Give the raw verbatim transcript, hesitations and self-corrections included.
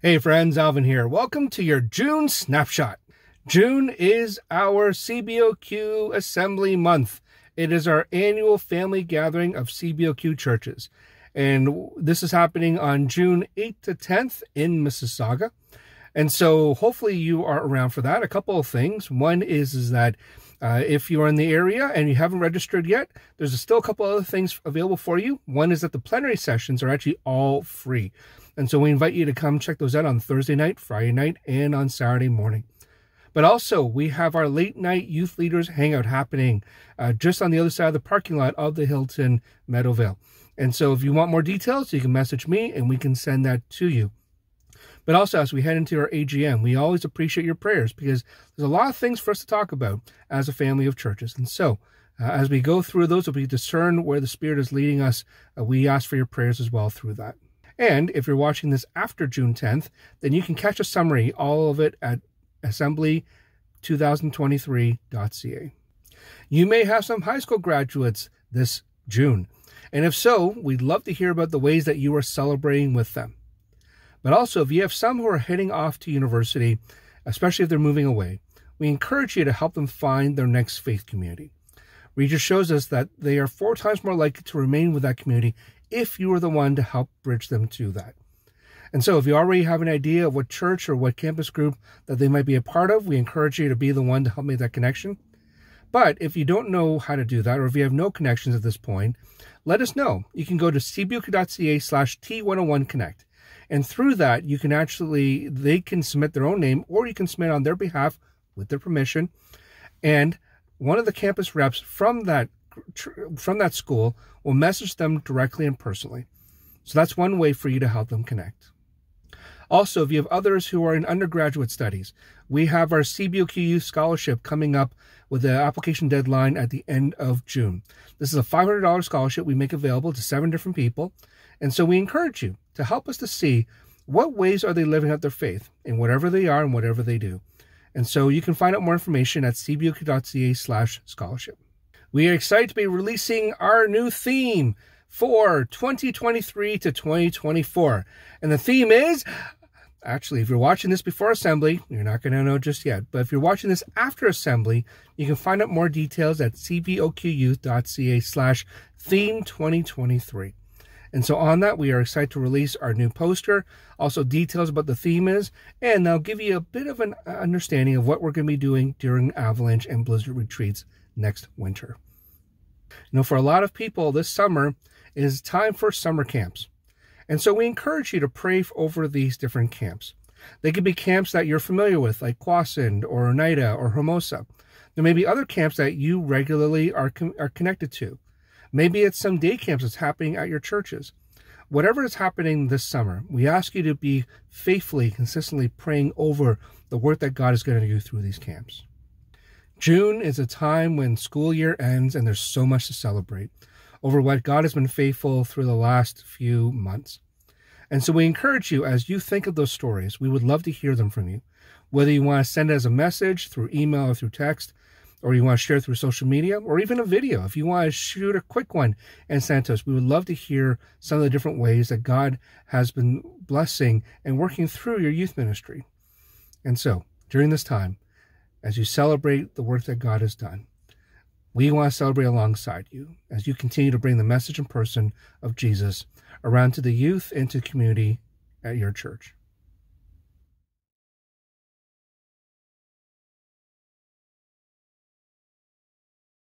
Hey friends, Alvin here. Welcome to your June snapshot. June is our C B O Q assembly month. It is our annual family gathering of C B O Q churches. And this is happening on June eighth to tenth in Mississauga. And so hopefully you are around for that. A couple of things. One is, is that uh, if you're in the area and you haven't registered yet, there's still a couple other things available for you. One is that the plenary sessions are actually all free. And so we invite you to come check those out on Thursday night, Friday night, and on Saturday morning. But also, we have our late night youth leaders hangout happening uh, just on the other side of the parking lot of the Hilton Meadowvale. And so if you want more details, you can message me and we can send that to you. But also, as we head into our A G M, we always appreciate your prayers because there's a lot of things for us to talk about as a family of churches. And so uh, as we go through those, if we discern where the Spirit is leading us, uh, we ask for your prayers as well through that. And if you're watching this after June tenth, then you can catch a summary, all of it at assembly twenty twenty-three dot c a. You may have some high school graduates this June, and if so, we'd love to hear about the ways that you are celebrating with them. But also, if you have some who are heading off to university, especially if they're moving away, we encourage you to help them find their next faith community. Research shows us that they are four times more likely to remain with that community if you are the one to help bridge them to that. And so if you already have an idea of what church or what campus group that they might be a part of, we encourage you to be the one to help make that connection. But if you don't know how to do that, or if you have no connections at this point, let us know. You can go to c b o q dot c a slash t one oh one connect. And through that, you can actually, they can submit their own name, or you can submit on their behalf with their permission. And one of the campus reps from that from that school will message them directly and personally. So that's one way for you to help them connect. Also, if you have others who are in undergraduate studies, we have our C B O Q Youth Scholarship coming up with the application deadline at the end of June. This is a five hundred dollar scholarship we make available to seven different people. And so we encourage you to help us to see what ways are they living out their faith in whatever they are and whatever they do. And so you can find out more information at c b o q dot c a slash scholarship. We are excited to be releasing our new theme for twenty twenty-three to twenty twenty-four. And the theme is, actually, if you're watching this before Assembly, you're not going to know just yet. But if you're watching this after Assembly, you can find out more details at c b o q youth dot c a slash theme twenty twenty-three. And so on that, we are excited to release our new poster, also details about the theme is, and they'll give you a bit of an understanding of what we're going to be doing during Avalanche and Blizzard retreats next winter. You know, for a lot of people, this summer is time for summer camps. And so we encourage you to pray over these different camps. They could be camps that you're familiar with, like Kwasind or Oneida or Hermosa. There may be other camps that you regularly are, are connected to. Maybe it's some day camps that's happening at your churches. Whatever is happening this summer, we ask you to be faithfully, consistently praying over the work that God is going to do through these camps. June is a time when school year ends and there's so much to celebrate over what God has been faithful through the last few months. And so we encourage you, as you think of those stories, we would love to hear them from you. Whether you want to send it as a message through email or through text, or you want to share through social media, or even a video. If you want to shoot a quick one and send it to us, we would love to hear some of the different ways that God has been blessing and working through your youth ministry. And so during this time, as you celebrate the work that God has done, we want to celebrate alongside you as you continue to bring the message and person of Jesus around to the youth and to community at your church.